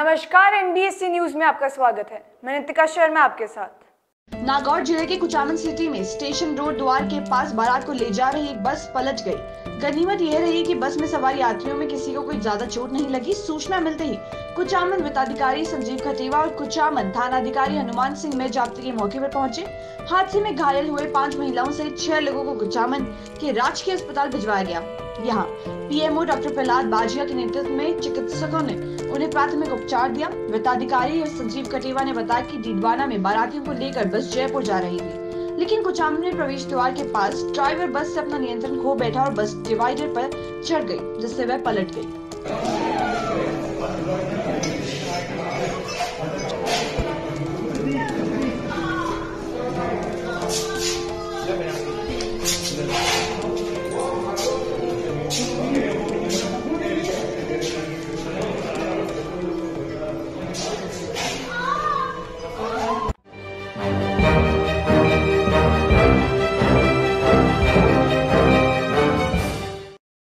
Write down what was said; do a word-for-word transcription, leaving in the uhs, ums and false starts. नमस्कार, NBSC news में आपका स्वागत है। मैं नितिका शर्मा आपके साथ। नागौर जिले के कुचामन सिटी में स्टेशन रोड द्वार के पास बारात को ले जा रही एक बस पलट गई। गनीमत यह रही कि बस में सवार यात्रियों में किसी को कोई ज्यादा चोट नहीं लगी। सूचना मिलते ही कुचामन वृत्ताधिकारी संजीव कटेवा और कुचामन थानाधिकारी हनुमान सिंह में जाप्ते के मौके पर पहुंचे। हादसे में घायल हुए पांच महिलाओं सहित छह लोगों को कुचामन के राजकीय अस्पताल भिजवाया गया। यहाँ पीएमओ डॉक्टर प्रहलाद बाजिया के नेतृत्व में चिकित्सकों ने उन्हें प्राथमिक उपचार दिया। वृत्ताधिकारी संजीव कटेवा ने बताया कि डीडवाना में बारातियों को लेकर बस जयपुर जा रही थी, लेकिन कुचामन में प्रवेश द्वार के पास ड्राइवर बस से अपना नियंत्रण खो बैठा और बस डिवाइडर पर चढ़ गई, जिससे वह पलट गई।